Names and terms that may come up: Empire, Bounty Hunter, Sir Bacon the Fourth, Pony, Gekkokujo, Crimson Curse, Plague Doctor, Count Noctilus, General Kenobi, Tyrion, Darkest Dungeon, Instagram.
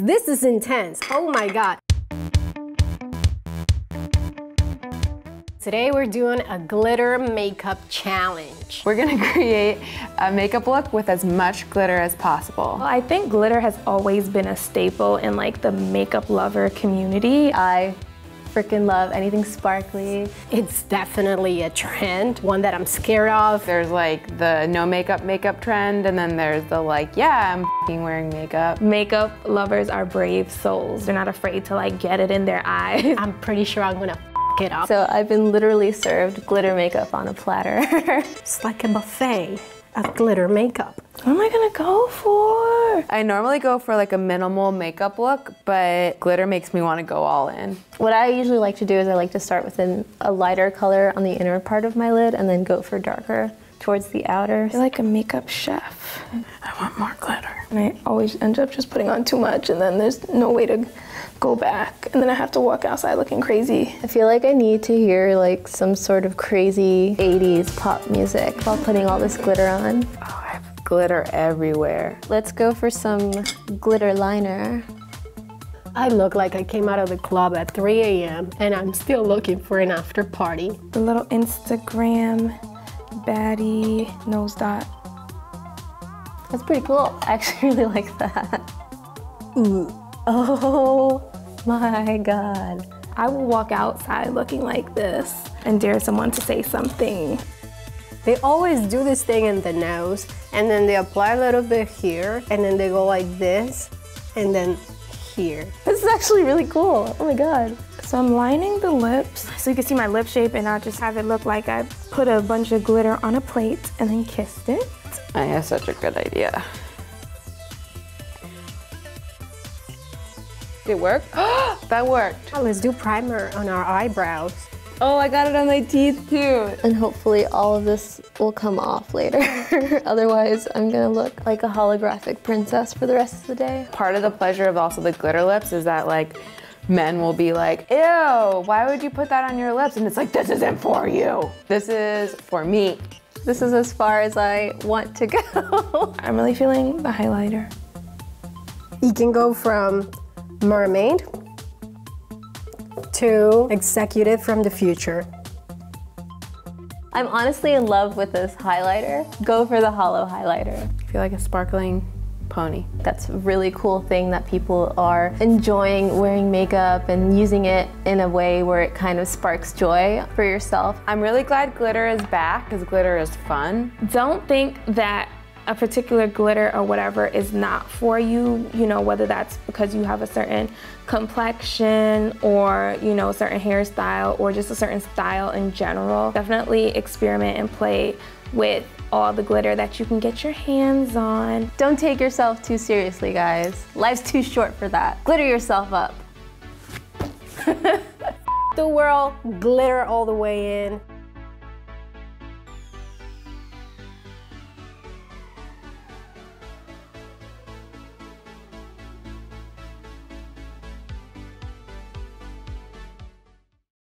This is intense. Oh my god. Today we're doing a glitter makeup challenge. We're gonna create a makeup look with as much glitter as possible. Well, I think glitter has always been a staple in like the makeup lover community. I freaking love anything sparkly. It's definitely a trend, one that I'm scared of. There's like the no makeup trend, and then there's the like, yeah, I'm f***ing wearing makeup. Makeup lovers are brave souls. They're not afraid to like get it in their eyes. I'm pretty sure I'm gonna it up. So I've been literally served glitter makeup on a platter. It's like a buffet of glitter makeup. What am I gonna go for? I normally go for like a minimal makeup look, but glitter makes me wanna go all in. What I usually like to do is I like to start with a lighter color on the inner part of my lid and then go for darker towards the outer. I feel like a makeup chef. I want more glitter. And I always end up just putting on too much and then there's no way to go back. And then I have to walk outside looking crazy. I feel like I need to hear like some sort of crazy 80s pop music while putting all this glitter on. Oh, I have glitter everywhere. Let's go for some glitter liner. I look like I came out of the club at 3 a.m. and I'm still looking for an after party. The little Instagram baddie nose dot. That's pretty cool. I actually really like that. Ooh. Oh my god. I will walk outside looking like this and dare someone to say something. They always do this thing in the nose and then they apply a little bit here and then they go like this and then here. This is actually really cool. Oh my god. So I'm lining the lips so you can see my lip shape and I'll just have it look like I put a bunch of glitter on a plate and then kissed it. I have such a good idea. Did it work? That worked. Oh, let's do primer on our eyebrows. Oh, I got it on my teeth too. And hopefully all of this will come off later. Otherwise, I'm gonna look like a holographic princess for the rest of the day. Part of the pleasure of also the glitter lips is that like, men will be like, ew, why would you put that on your lips? And it's like, this isn't for you. This is for me. This is as far as I want to go. I'm really feeling the highlighter. You can go from mermaid to executive from the future. I'm honestly in love with this highlighter. Go for the hollow highlighter. I feel like a sparkling pony. That's a really cool thing that people are enjoying wearing makeup and using it in a way where it kind of sparks joy for yourself. I'm really glad glitter is back because glitter is fun. Don't think that a particular glitter or whatever is not for you, you know, whether that's because you have a certain complexion or, you know, a certain hairstyle or just a certain style in general. Definitely experiment and play with all the glitter that you can get your hands on. Don't take yourself too seriously, guys. Life's too short for that. Glitter yourself up. The world, glitter all the way in.